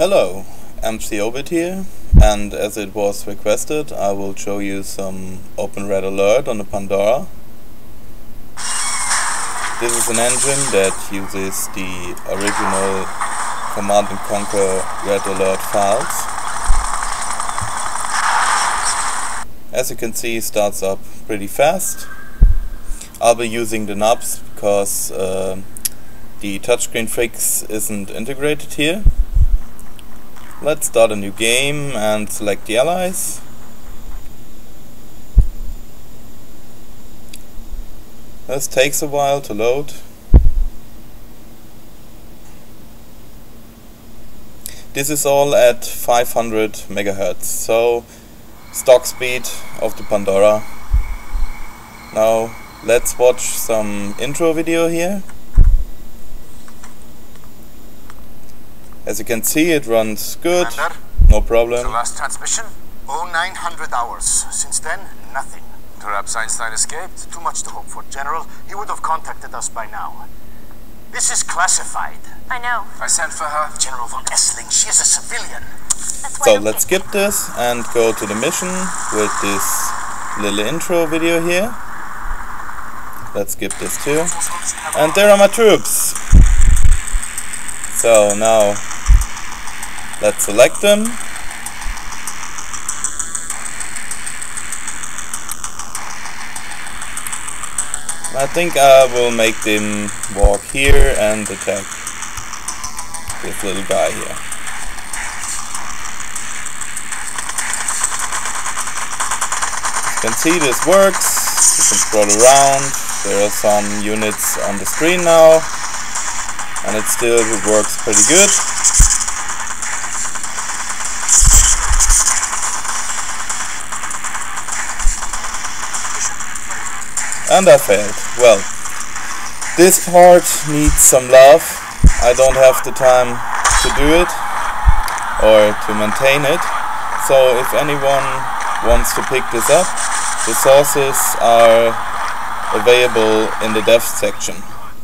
Hello, MC Obit here, and as it was requested, I will show you some Open Red Alert on the Pandora. This is an engine that uses the original Command and Conquer Red Alert files. As you can see, it starts up pretty fast. I'll be using the knobs because the touchscreen fix isn't integrated here. Let's start a new game and select the allies. This takes a while to load. This is all at 500 MHz, so stock speed of the Pandora. Now let's watch some intro video here. As you can see, it runs good, no problem. The last transmission, 0900 hours. Since then, nothing. Perhaps Einstein escaped. Too much to hope for, General. He would have contacted us by now. This is classified. I know. I sent for her. General von Essling, she is a civilian. So let's skip this and go to the mission with this little intro video here. Let's skip this too. And there are my troops. So now let's select them. I think I will make them walk here and attack this little guy here. You can see this works. You can scroll around. There are some units on the screen now, and it still works pretty good. And I failed. Well, this part needs some love. I don't have the time to do it or to maintain it. So if anyone wants to pick this up, the sources are available in the dev section.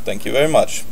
Thank you very much.